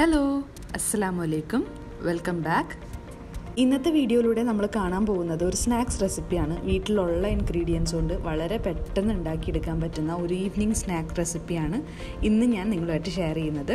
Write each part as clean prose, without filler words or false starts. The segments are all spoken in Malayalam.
ഹലോ അസ്സലാമു അലൈക്കും വെൽക്കം ബാക്ക്. ഇന്നത്തെ വീഡിയോയിലൂടെ നമ്മൾ കാണാൻ പോകുന്നത് ഒരു സ്നാക്സ് റെസിപ്പിയാണ്. വീട്ടിലുള്ള ഇൻഗ്രീഡിയൻസ് കൊണ്ട് വളരെ പെട്ടെന്ന് ഉണ്ടാക്കിയെടുക്കാൻ പറ്റുന്ന ഒരു ഈവനിങ് സ്നാക്ക് റെസിപ്പിയാണ് ഇന്ന് ഞാൻ നിങ്ങളുമായിട്ട് ഷെയർ ചെയ്യുന്നത്.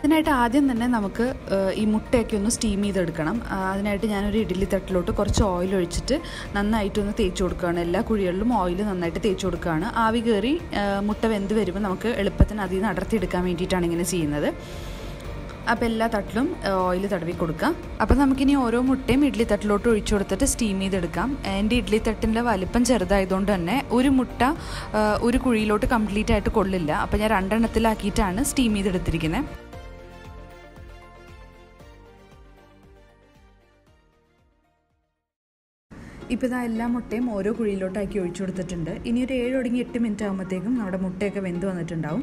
അതിനായിട്ട് ആദ്യം തന്നെ നമുക്ക് ഈ മുട്ടയൊക്കെ ഒന്ന് സ്റ്റീം ചെയ്തെടുക്കണം. അതിനായിട്ട് ഞാനൊരു ഇഡ്ഡലി തട്ടിലോട്ട് കുറച്ച് ഓയിൽ ഒഴിച്ചിട്ട് നന്നായിട്ടൊന്ന് തേച്ച് കൊടുക്കുകയാണ്. എല്ലാ കുഴികളിലും ഓയിൽ നന്നായിട്ട് തേച്ച് കൊടുക്കുകയാണ്. ആവി കയറി മുട്ട വെന്ത് വരുമ്പോൾ നമുക്ക് എളുപ്പത്തിന് അതിൽ നിന്ന് അടർത്തിയെടുക്കാൻ വേണ്ടിയിട്ടാണ് ഇങ്ങനെ ചെയ്യുന്നത്. അപ്പോൾ എല്ലാ തട്ടിലും ഓയിൽ തടവി കൊടുക്കാം. അപ്പോൾ നമുക്കിനി ഓരോ മുട്ടയും ഇഡ്ഡലി തട്ടിലോട്ട് ഒഴിച്ചു കൊടുത്തിട്ട് സ്റ്റീം ചെയ്തെടുക്കാം. എൻ്റെ ഇഡ്ഡലി തട്ടിൻ്റെ വലിപ്പം ചെറുതായതുകൊണ്ട് തന്നെ ഒരു മുട്ട ഒരു കുഴിയിലോട്ട് കംപ്ലീറ്റ് ആയിട്ട് കൊള്ളില്ല. അപ്പോൾ ഞാൻ രണ്ടെണ്ണത്തിലാക്കിയിട്ടാണ് സ്റ്റീം ചെയ്തെടുത്തിരിക്കുന്നത്. ഇപ്പോൾ ഇതാ എല്ലാ മുട്ടയും ഓരോ കുഴിയിലോട്ടാക്കി ഒഴിച്ചു കൊടുത്തിട്ടുണ്ട്. ഇനി ഒരു 7 to 8 മിനിറ്റ് ആകുമ്പോഴത്തേക്കും നമ്മുടെ മുട്ടയൊക്കെ വെന്ത് വന്നിട്ടുണ്ടാവും.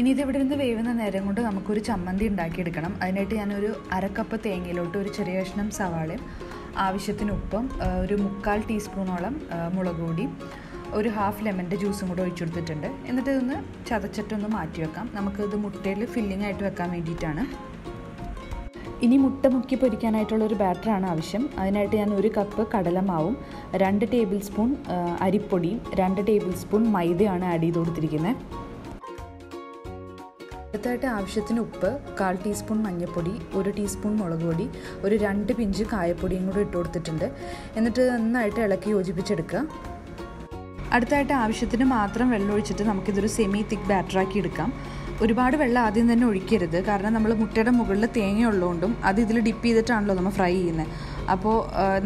ഇനി ഇതിവിടെ നിന്ന് വേവുന്ന നേരം കൊണ്ട് നമുക്കൊരു ചമ്മന്തി ഉണ്ടാക്കിയെടുക്കണം. അതിനായിട്ട് ഞാനൊരു അരക്കപ്പ് തേങ്ങയിലോട്ട് ഒരു ചെറിയ കഷ്ണം സവാളയും ആവശ്യത്തിനൊപ്പം ഒരു 1/4 ടീസ്പൂണോളം മുളക് പൊടി ഒരു 1/2 lemon ജ്യൂസും കൂടെ ഒഴിച്ചു കൊടുത്തിട്ടുണ്ട്. എന്നിട്ട് ഇതൊന്ന് ചതച്ചിട്ടൊന്ന് മാറ്റി വെക്കാം. നമുക്കിത് മുട്ടയിൽ ഫില്ലിംഗ് ആയിട്ട് വെക്കാൻ വേണ്ടിയിട്ടാണ്. ഇനി മുട്ട മുക്കി പൊരിക്കാനായിട്ടുള്ളൊരു ബാറ്ററാണ് ആവശ്യം. അതിനായിട്ട് ഞാൻ 1 കപ്പ് കടലമാവും 2 ടേബിൾ സ്പൂൺ അരിപ്പൊടിയും 2 ടേബിൾ സ്പൂൺ മൈദയാണ് ആഡ് ചെയ്ത് കൊടുത്തിരിക്കുന്നത്. അടുത്തായിട്ട് ആവശ്യത്തിന് ഉപ്പ് 1/4 ടീസ്പൂൺ മഞ്ഞൾപ്പൊടി 1 ടീസ്പൂൺ മുളക് പൊടി 2 പിഞ്ച് കായപ്പൊടിയും കൂടെ ഇട്ട് കൊടുത്തിട്ടുണ്ട്. എന്നിട്ട് നന്നായിട്ട് ഇളക്കി യോജിപ്പിച്ചെടുക്കുക. അടുത്തായിട്ട് ആവശ്യത്തിന് മാത്രം വെള്ളം ഒഴിച്ചിട്ട് നമുക്കിതൊരു സെമി തിക്ക് ബാറ്ററാക്കി എടുക്കാം. ഒരുപാട് വെള്ളം ആദ്യം തന്നെ ഒഴിക്കരുത്. കാരണം നമ്മൾ മുട്ടയുടെ മുകളിൽ തേങ്ങ ഉള്ളതുകൊണ്ടും അത് ഇതിൽ ഡിപ്പ് ചെയ്തിട്ടാണല്ലോ നമ്മൾ ഫ്രൈ ചെയ്യുന്നത്. അപ്പോൾ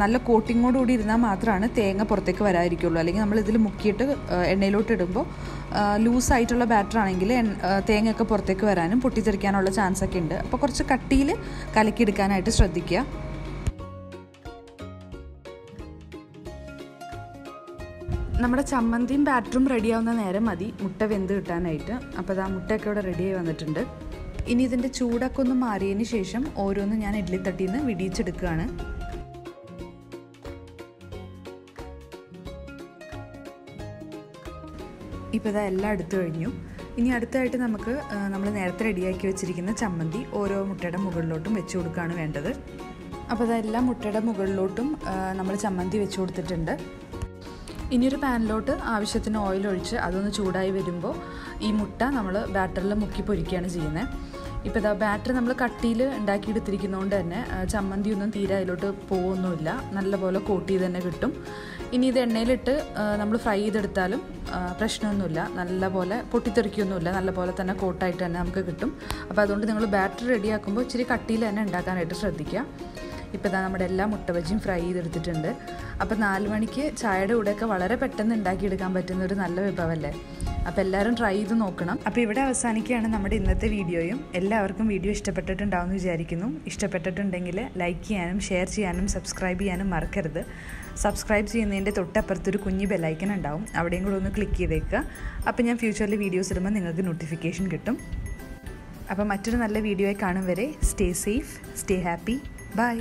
നല്ല കോട്ടിങ്ങോടുകൂടി ഇരുന്നാൽ മാത്രമാണ് തേങ്ങ പുറത്തേക്ക് വരാതിരിക്കുള്ളൂ. അല്ലെങ്കിൽ നമ്മളിതിൽ മുക്കിയിട്ട് എണ്ണയിലോട്ട് ഇടുമ്പോൾ ലൂസായിട്ടുള്ള ബാറ്ററാണെങ്കിൽ തേങ്ങയൊക്കെ പുറത്തേക്ക് വരാനും പൊട്ടിത്തെറിക്കാനുള്ള ചാൻസൊക്കെ ഉണ്ട്. അപ്പോൾ കുറച്ച് കട്ടിയിൽ കലക്കിയെടുക്കാനായിട്ട് ശ്രദ്ധിക്കുക. നമ്മുടെ ചമ്മന്തിയും ബാറ്ററും റെഡിയാവുന്ന നേരം മതി മുട്ട വെന്ത് കിട്ടാനായിട്ട്. അപ്പോൾ ആ മുട്ടയൊക്കെ ഇവിടെ റെഡിയായി വന്നിട്ടുണ്ട്. ഇനി ഇതിൻ്റെ ചൂടൊക്കെ ഒന്ന് മാറിയതിന് ശേഷം ഓരോന്ന് ഞാൻ ഇഡ്ഡലി തട്ടിൽ നിന്ന് വിടിയിച്ചെടുക്കുകയാണ്. ഇപ്പോൾ ഇതാ എല്ലാം എടുത്തു കഴിഞ്ഞു. ഇനി അടുത്തായിട്ട് നമുക്ക് നമ്മൾ നേരത്തെ റെഡിയാക്കി വെച്ചിരിക്കുന്ന ചമ്മന്തി ഓരോ മുട്ടയുടെ മുകളിലോട്ടും വെച്ച് കൊടുക്കുകയാണ് വേണ്ടത്. അപ്പോൾ അതെല്ലാം മുട്ടയുടെ മുകളിലോട്ടും നമ്മൾ ചമ്മന്തി വെച്ച് കൊടുത്തിട്ടുണ്ട്. ഇനിയൊരു പാനിലോട്ട് ആവശ്യത്തിന് ഓയിൽ ഒഴിച്ച് അതൊന്ന് ചൂടായി വരുമ്പോൾ ഈ മുട്ട നമ്മൾ ബാറ്ററിൽ മുക്കി പൊരിക്കുകയാണ് ചെയ്യുന്നത്. ഇപ്പോൾ ഇതാ ബാറ്റർ നമ്മൾ കട്ടിയിൽ ഉണ്ടാക്കിയെടുത്തിരിക്കുന്നതുകൊണ്ട് തന്നെ ചമ്മന്തിയൊന്നും തീരെ അതിലോട്ട് പോകുന്നുമില്ല. നല്ലപോലെ കോട്ട് ചെയ്ത് തന്നെ കിട്ടും. ഇനി ഇത് എണ്ണയിലിട്ട് നമ്മൾ ഫ്രൈ ചെയ്തെടുത്താലും പ്രശ്നമൊന്നുമില്ല. നല്ലപോലെ പൊട്ടിത്തെറിക്കൊന്നുമില്ല. നല്ലപോലെ തന്നെ കോട്ടായിട്ട് തന്നെ നമുക്ക് കിട്ടും. അപ്പോൾ അതുകൊണ്ട് നിങ്ങൾ ബാറ്റർ റെഡിയാക്കുമ്പോൾ ഇച്ചിരി കട്ടിയിൽ തന്നെ ഉണ്ടാക്കാനായിട്ട് ശ്രദ്ധിക്കുക. ഇപ്പോൾ ഇതാ നമ്മുടെ എല്ലാ മുട്ട ബജിയും ഫ്രൈ ചെയ്തെടുത്തിട്ടുണ്ട്. അപ്പോൾ 4 മണിക്ക് ചായയുടെ കൂടെയൊക്കെ വളരെ പെട്ടെന്ന് ഉണ്ടാക്കിയെടുക്കാൻ പറ്റുന്ന ഒരു നല്ല വിഭവമല്ലേ. അപ്പോൾ എല്ലാവരും ട്രൈ ചെയ്ത് നോക്കണം. അപ്പോൾ ഇവിടെ അവസാനിക്കുകയാണ് നമ്മുടെ ഇന്നത്തെ വീഡിയോയും. എല്ലാവർക്കും വീഡിയോ ഇഷ്ടപ്പെട്ടിട്ടുണ്ടാവുമെന്ന് വിചാരിക്കുന്നു. ഇഷ്ടപ്പെട്ടിട്ടുണ്ടെങ്കിൽ ലൈക്ക് ചെയ്യാനും ഷെയർ ചെയ്യാനും സബ്സ്ക്രൈബ് ചെയ്യാനും മറക്കരുത്. സബ്സ്ക്രൈബ് ചെയ്യുന്നതിൻ്റെ തൊട്ടപ്പുറത്തൊരു കുഞ്ഞ് ബെല്ലൈക്കൺ ഉണ്ടാവും. അവിടെയും കൂടെ ഒന്ന് ക്ലിക്ക് ചെയ്തേക്കുക. അപ്പോൾ ഞാൻ ഫ്യൂച്ചറിൽ വീഡിയോസ് ഇടുമ്പോൾ നിങ്ങൾക്ക് നോട്ടിഫിക്കേഷൻ കിട്ടും. അപ്പോൾ മറ്റൊരു നല്ല വീഡിയോയെ കാണും വരെ stay safe, stay happy, by.